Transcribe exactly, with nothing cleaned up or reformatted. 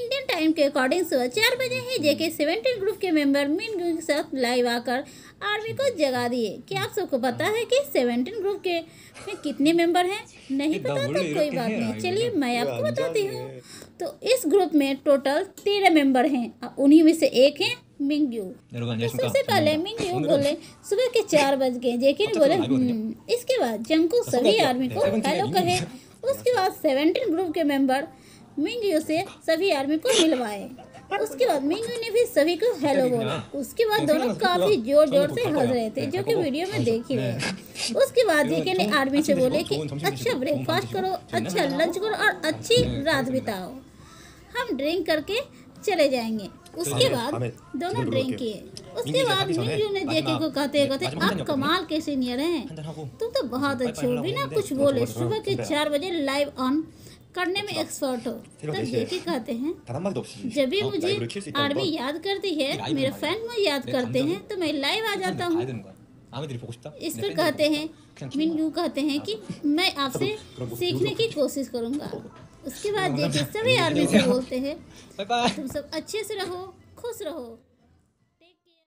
Indian time के according सुबह चार बजे ही जेके सेवेंटीन ग्रुप के मेंबर मिंग्यू के साथ लाइव आकर आर्मी को जगा दिए। क्या आप सबको पता है कि सेवेंटीन ग्रुप के में कितने मेंबर हैं? नहीं पता तो कोई बात नहीं, चलिए मैं आपको बताती हूँ। तो इस ग्रुप में टोटल तेरह मेंबर हैं और उन्हीं में से एक हैं मिंग्यू। तो सबसे पहले मिंग्यू बोले सुबह के चार बज गए, जेके ने बोले इसके बाद जंगकुक सभी आर्मी को हेलो कहे। उसके बाद सेवेंटीन ग्रुप के मेंबर मिंग्यू से सभी आर्मी को मिलवाए। उसके बाद मिंग्यू ने भी सभी को हेलो बोला। उसके बाद दोनों काफी जोर जोर से हंस रहे थे, जो कि वीडियो में देख ही रहे। उसके बाद जेके ने आर्मी से बोले कि अच्छा ब्रेकफास्ट करो, अच्छा लंच करो और अच्छी रात बिताओ, हम ड्रिंक करके चले जाएंगे। उसके बाद दोनों ड्रिंक किए। उसके बाद मिंग्यू ने जेके को कहते कहते आप कमाल के सीनियर हैं, तुम तो बहुत अच्छे हो, बिना कुछ बोले सुबह के चार बजे लाइव ऑन करने में एक्सपर्ट हो। तब जेके कहते हैं जब भी मुझे आर्मी याद करती है, मेरे फैन मुझे याद करते हैं तो मैं लाइव आ जाता हूँ। इस पर कहते हैं मिंग्यू कहते हैं कि मैं आपसे सीखने की कोशिश करूँगा। उसके बाद जेके सभी आर्मी से बोलते हैं तुम सब अच्छे से रहो, खुश रहो।